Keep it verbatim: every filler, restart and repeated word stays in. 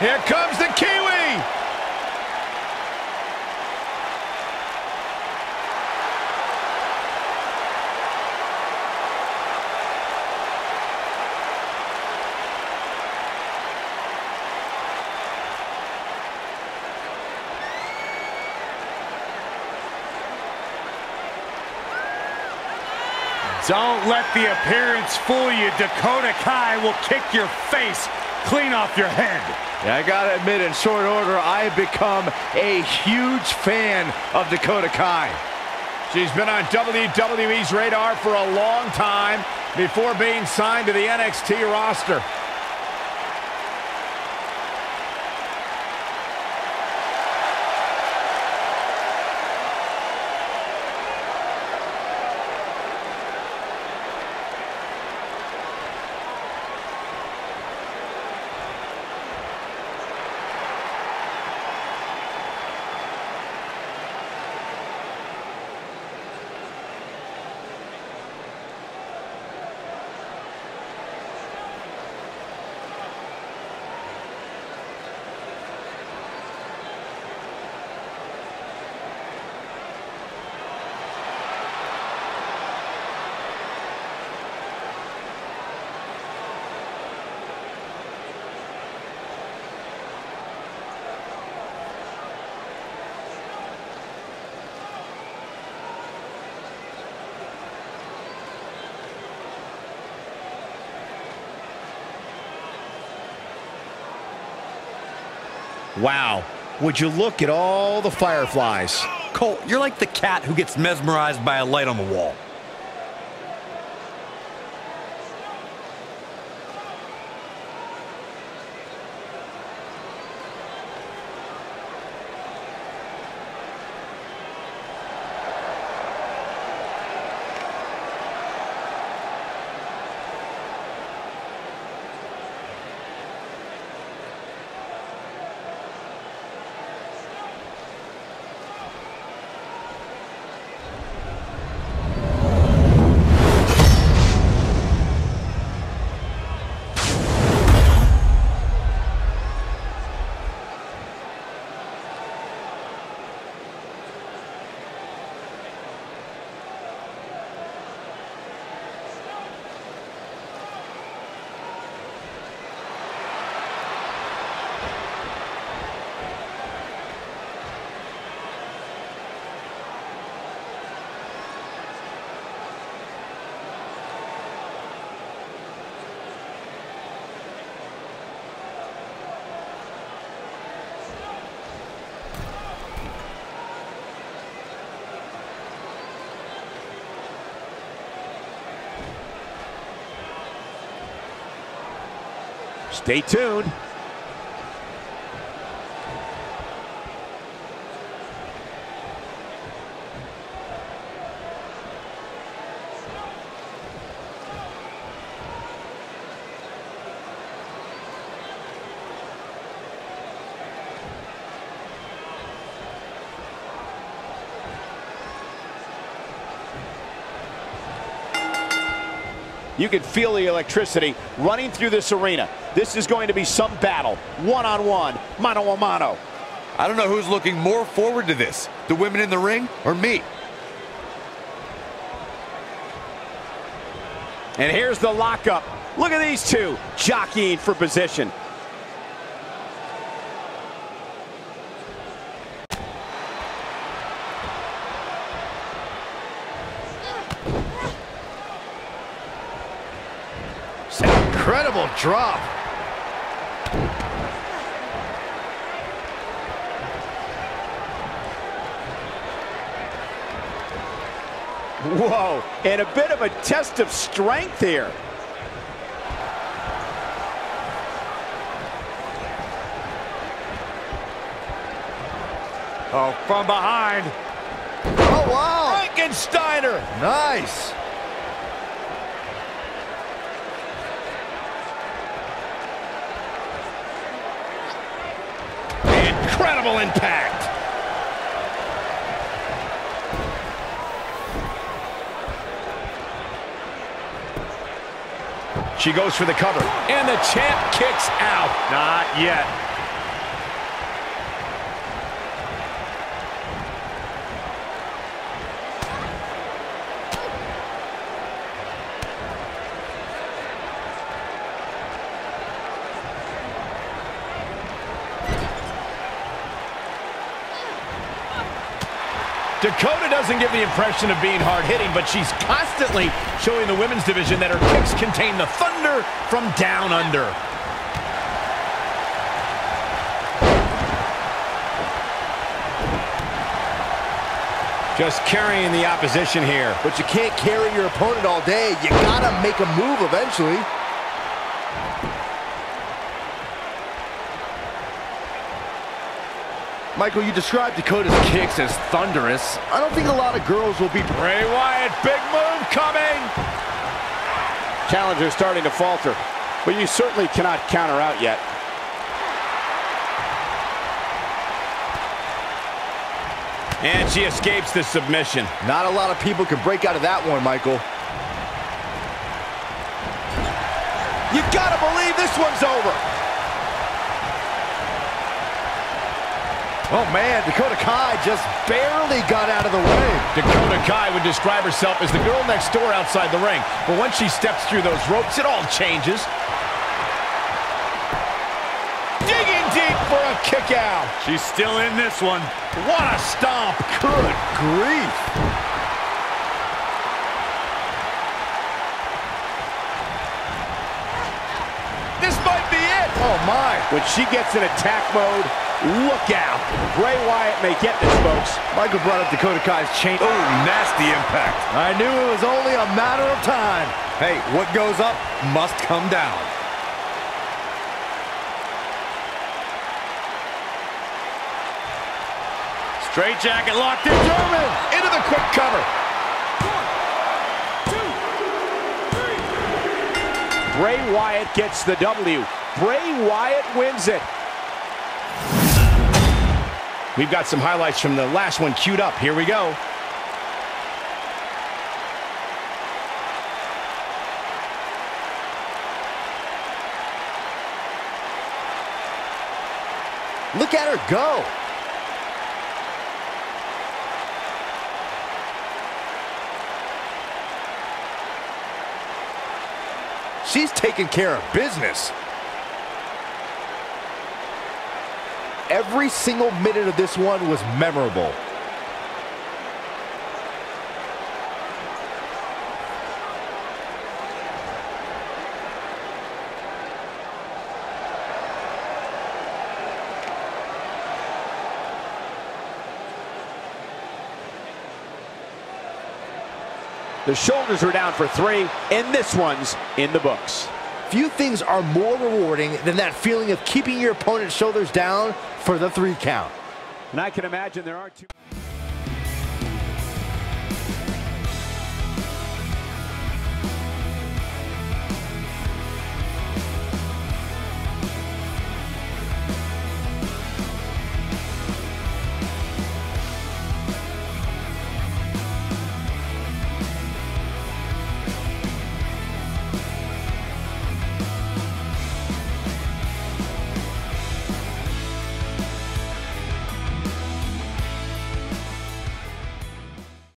Here comes the Kiwi! Don't let the appearance fool you. Dakota Kai will kick your face clean off your head. Yeah, I gotta admit, in short order, I've become a huge fan of Dakota Kai. She's been on W W E's radar for a long time before being signed to the N X T roster. Wow, would you look at all the fireflies. Cole, you're like the cat who gets mesmerized by a light on the wall. Stay tuned. You can feel the electricity running through this arena. This is going to be some battle, one-on-one, mano-a-mano. I don't know who's looking more forward to this, the women in the ring or me. And here's the lockup. Look at these two jockeying for position. Incredible drop. Whoa, and a bit of a test of strength here. Oh, from behind. Oh, wow. Frankensteiner. Nice. Incredible impact. She goes for the cover, and the champ kicks out. Not yet. Dakota doesn't give the impression of being hard-hitting, but she's constantly showing the women's division that her kicks contain the thunder from down under. Just carrying the opposition here. But you can't carry your opponent all day. You gotta make a move eventually. Michael, you described Dakota's kicks as thunderous. I don't think a lot of girls will be... Bray Wyatt, big move coming! Challenger's starting to falter, but you certainly cannot counter out yet. And she escapes the submission. Not a lot of people can break out of that one, Michael. You gotta believe this one's over! Oh, man, Dakota Kai just barely got out of the way. Dakota Kai would describe herself as the girl next door outside the ring. But once she steps through those ropes, it all changes. Digging deep for a kick out. She's still in this one. What a stomp. Good grief. This might be it. Oh, my. When she gets in attack mode, look out. Bray Wyatt may get this, folks. Michael brought up Dakota Kai's chain. Oh, nasty impact. I knew it was only a matter of time. Hey, what goes up must come down. Straight jacket locked in. German into the quick cover. One, two, three. Bray Wyatt gets the W. Bray Wyatt wins it. We've got some highlights from the last one queued up. Here we go. Look at her go. She's taking care of business. Every single minute of this one was memorable. The shoulders were down for three, and this one's in the books. Few things are more rewarding than that feeling of keeping your opponent's shoulders down for the three count. And I can imagine there are two...